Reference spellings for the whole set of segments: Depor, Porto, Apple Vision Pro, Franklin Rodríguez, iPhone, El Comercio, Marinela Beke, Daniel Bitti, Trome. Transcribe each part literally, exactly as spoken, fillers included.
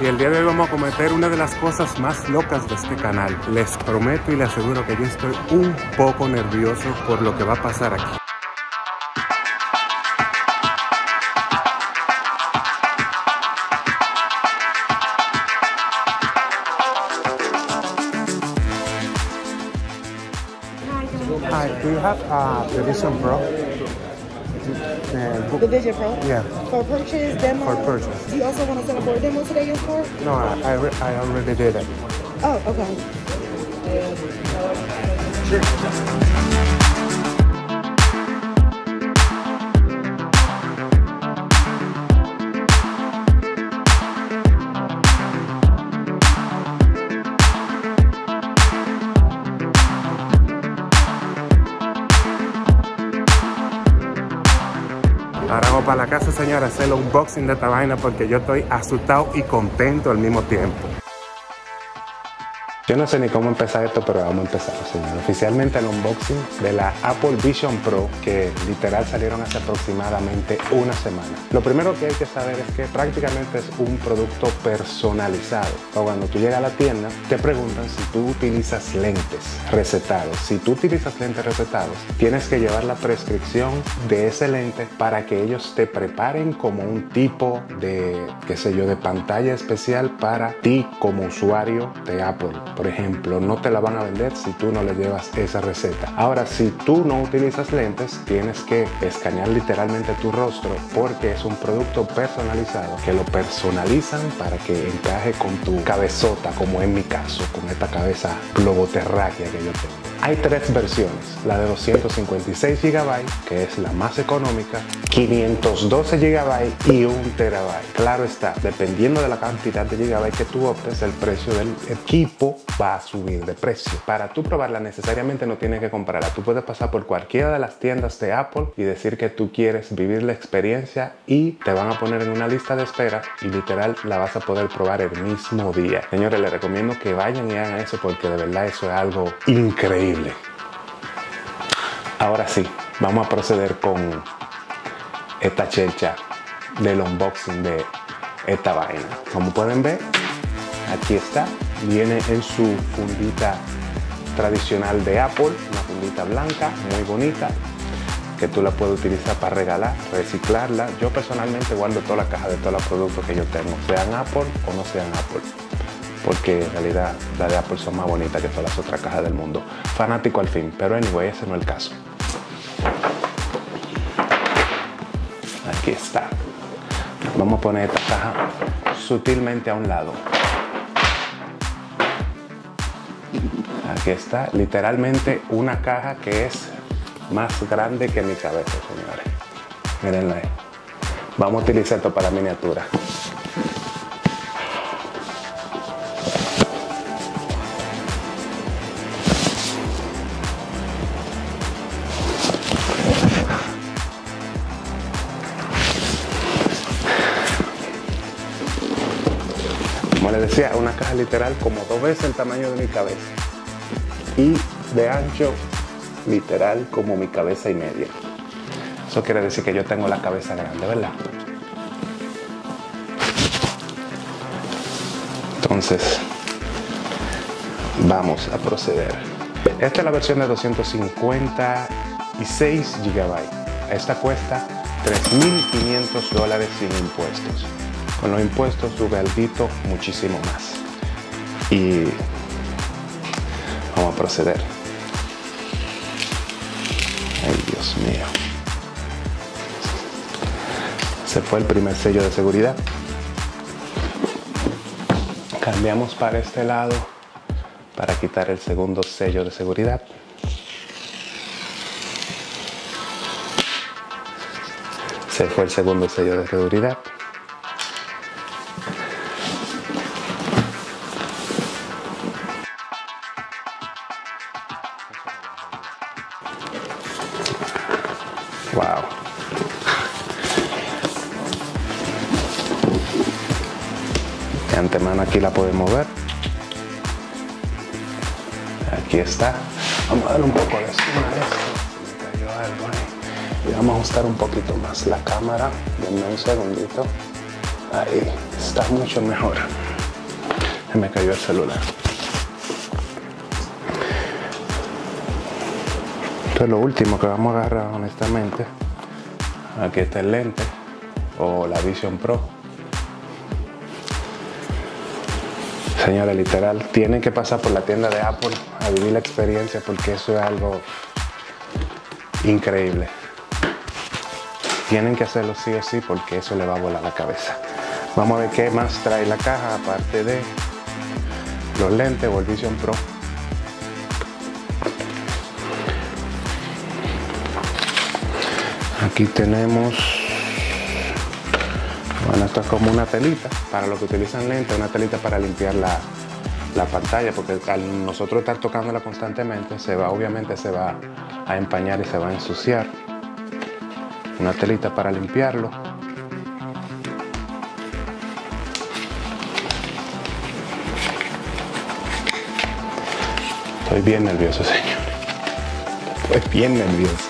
y el día de hoy vamos a cometer una de las cosas más locas de este canal. Les prometo y les aseguro que yo estoy un poco nervioso por lo que va a pasar aquí. Hi, do you have uh, the Vision Pro? Uh, the Vision Pro? Yeah. For purchase, demo? For purchase. Do you also want to send a board demo today in store? No, I, I, I already did it. Oh, okay. Sure. Ahora vamos para la casa, señora, hacer el unboxing de esta vaina porque yo estoy asustado y contento al mismo tiempo. Yo no sé ni cómo empezar esto, pero vamos a empezar, señor. Oficialmente el unboxing de la Apple Vision Pro, que literal salieron hace aproximadamente una semana. Lo primero que hay que saber es que prácticamente es un producto personalizado. O cuando tú llegas a la tienda, te preguntan si tú utilizas lentes recetados. Si tú utilizas lentes recetados, tienes que llevar la prescripción de ese lente para que ellos te preparen como un tipo de, qué sé yo, de pantalla especial para ti como usuario de Apple. Por ejemplo, no te la van a vender si tú no le llevas esa receta. Ahora, si tú no utilizas lentes, tienes que escanear literalmente tu rostro porque es un producto personalizado que lo personalizan para que encaje con tu cabezota, como en mi caso, con esta cabeza globoterráquea que yo tengo. Hay tres versiones, la de doscientos cincuenta y seis gigabytes, que es la más económica, quinientos doce gigabytes y un terabyte. Claro está, dependiendo de la cantidad de gigabytes que tú optes, el precio del equipo va a subir de precio. Para tú probarla necesariamente no tienes que comprarla, tú puedes pasar por cualquiera de las tiendas de Apple y decir que tú quieres vivir la experiencia y te van a poner en una lista de espera y literal la vas a poder probar el mismo día. Señores, les recomiendo que vayan y hagan eso porque de verdad eso es algo increíble. Ahora sí, vamos a proceder con esta chelcha del unboxing de esta vaina. Como pueden ver, aquí está, viene en su fundita tradicional de Apple, una fundita blanca muy bonita que tú la puedes utilizar para regalar, reciclarla. Yo personalmente guardo toda la caja de todos los productos que yo tengo, sean Apple o no sean Apple, porque en realidad la de Apple son más bonitas que todas las otras cajas del mundo. Fanático al fin, pero anyway, ese no es el caso. Aquí está. Vamos a poner esta caja sutilmente a un lado. Aquí está, literalmente una caja que es más grande que mi cabeza, señores. Mírenla ahí. Vamos a utilizar esto para miniatura. Decía, una caja literal como dos veces el tamaño de mi cabeza y de ancho literal como mi cabeza y media. Eso quiere decir que yo tengo la cabeza grande, ¿verdad? Entonces vamos a proceder. Esta es la versión de doscientos cincuenta y seis gigabytes. Esta cuesta tres mil quinientos dólares sin impuestos. Con los impuestos sube altito muchísimo más. Y vamos a proceder. Ay, Dios mío. Se fue el primer sello de seguridad. Cambiamos para este lado para quitar el segundo sello de seguridad. Se fue el segundo sello de seguridad. Wow. De antemano aquí la podemos ver. Aquí está. Vamos a dar un poco de suma a esto. Y vamos a ajustar un poquito más la cámara. Denme un segundito. Ahí, está mucho mejor. Se me cayó el celular. Esto es lo último que vamos a agarrar, honestamente. Aquí está el lente o la Vision Pro. Señora, literal, tienen que pasar por la tienda de Apple a vivir la experiencia, porque eso es algo increíble. Tienen que hacerlo sí o sí, porque eso le va a volar la cabeza. Vamos a ver qué más trae la caja, aparte de los lentes o el Vision Pro. Aquí tenemos, bueno, esto es como una telita, para los que utilizan lentes, una telita para limpiar la, la pantalla, porque al nosotros estar tocándola constantemente, se va, obviamente se va a empañar y se va a ensuciar. Una telita para limpiarlo. Estoy bien nervioso, señores. Estoy bien nervioso.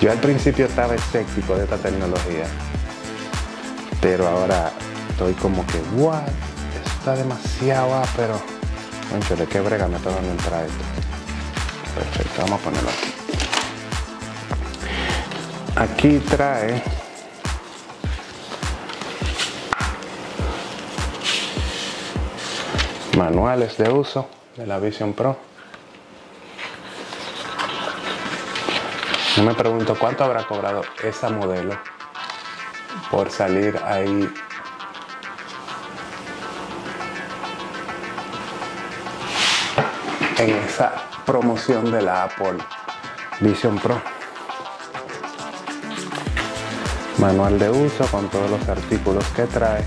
Yo al principio estaba escéptico de esta tecnología, pero ahora estoy como que, what, esto está demasiado, ah, pero, concho, de qué brega me está dando entrar esto. Perfecto, vamos a ponerlo aquí. Aquí trae manuales de uso de la Vision Pro. Yo me pregunto cuánto habrá cobrado esa modelo por salir ahí en esa promoción de la Apple Vision Pro. Manual de uso con todos los artículos que trae.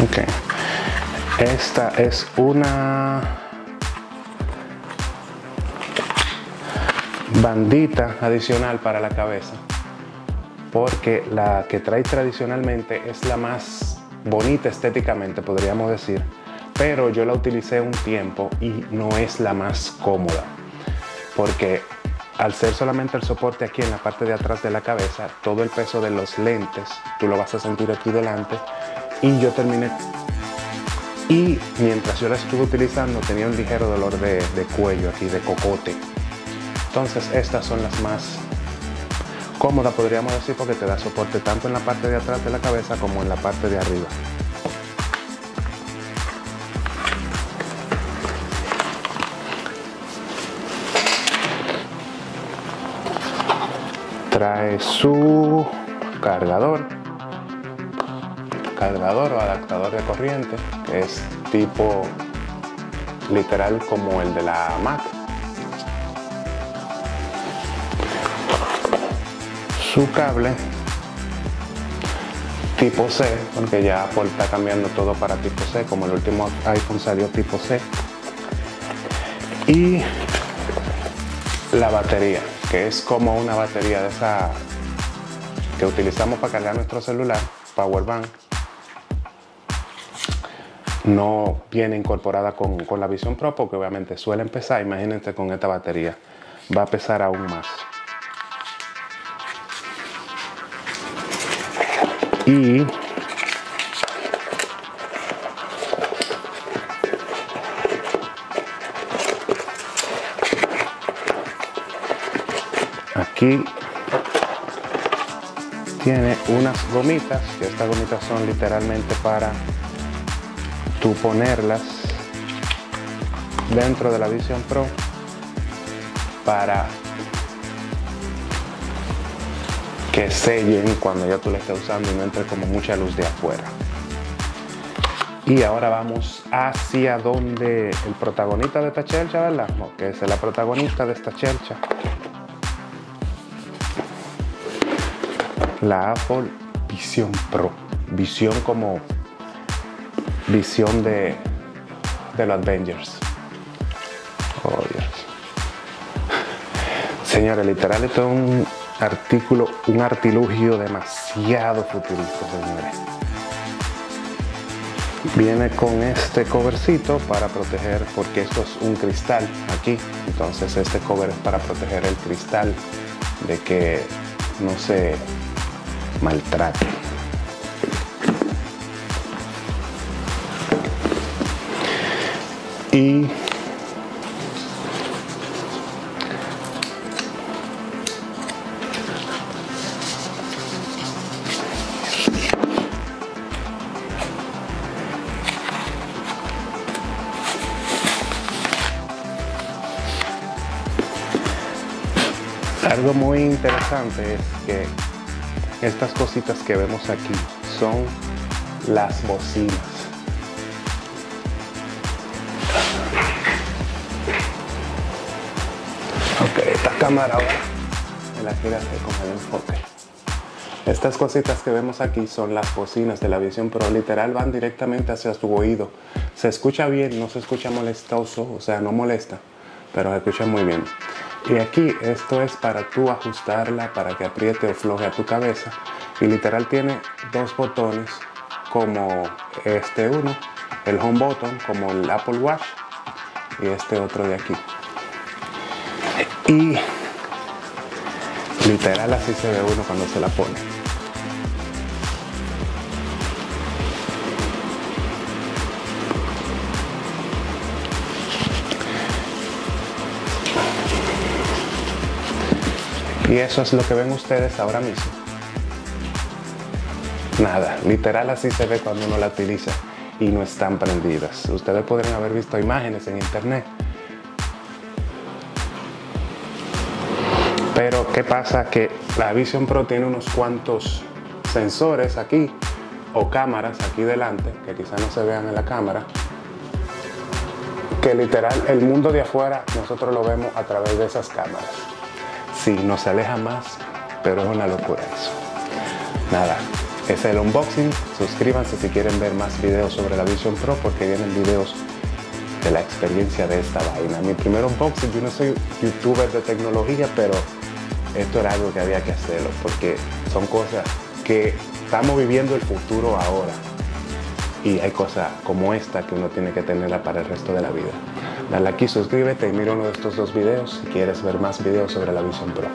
Ok, esta es una bandita adicional para la cabeza, porque la que trae tradicionalmente es la más bonita estéticamente, podríamos decir, pero yo la utilicé un tiempo y no es la más cómoda, porque al ser solamente el soporte aquí en la parte de atrás de la cabeza, todo el peso de los lentes tú lo vas a sentir aquí delante. Y yo terminé, y mientras yo la estuve utilizando tenía un ligero dolor de, de cuello aquí, de cocote. Entonces estas son las más cómodas, podríamos decir, porque te da soporte tanto en la parte de atrás de la cabeza como en la parte de arriba. Trae su cargador. cargador o adaptador de corriente, que es tipo literal como el de la Mac. Su cable tipo C, porque ya Apple está cambiando todo para tipo C, como el último iPhone salió tipo C. Y la batería, que es como una batería de esa que utilizamos para cargar nuestro celular, power bank. No viene incorporada con, con la Vision Pro, porque obviamente suelen pesar. Imagínense, con esta batería va a pesar aún más. Y aquí tiene unas gomitas, que estas gomitas son literalmente para tú ponerlas dentro de la Vision Pro para que sellen cuando ya tú la estés usando y no entre como mucha luz de afuera. Y ahora vamos hacia donde el protagonista de esta chelcha, ¿verdad? Que es la protagonista de esta chelcha, la Apple Vision Pro. Visión como visión de, de los Avengers. Oh, Dios. Señores, literal, esto es un artículo, un artilugio demasiado futurista, señores. Viene con este covercito para proteger, porque esto es un cristal aquí, entonces este cover es para proteger el cristal de que no se maltrate. Y algo muy interesante es que estas cositas que vemos aquí son las bocinas. Ok, esta cámara ahora me la quiero hacer con el enfoque. Estas cositas que vemos aquí son las bocinas de la Vision Pro. Literal van directamente hacia tu oído. Se escucha bien, no se escucha molestoso, o sea, no molesta, pero se escucha muy bien. Y aquí esto es para tú ajustarla, para que apriete o afloje a tu cabeza. Y literal tiene dos botones, como este uno, el home button, como el Apple Watch, y este otro de aquí. Y literal así se ve uno cuando se la pone. Y eso es lo que ven ustedes ahora mismo. Nada, literal así se ve cuando uno la utiliza y no están prendidas. Ustedes podrían haber visto imágenes en internet. Pero ¿qué pasa? Que la Vision Pro tiene unos cuantos sensores aquí o cámaras aquí delante, que quizás no se vean en la cámara, que literal el mundo de afuera nosotros lo vemos a través de esas cámaras. Sí, nos aleja más, pero es una locura eso. Nada, es el unboxing. Suscríbanse si quieren ver más videos sobre la Vision Pro, porque vienen videos de la experiencia de esta vaina. Mi primer unboxing, yo no soy youtuber de tecnología, pero esto era algo que había que hacerlo, porque son cosas que estamos viviendo el futuro ahora. Y hay cosas como esta que uno tiene que tenerla para el resto de la vida. Dale aquí, suscríbete y mira uno de estos dos videos si quieres ver más videos sobre la Vision Pro.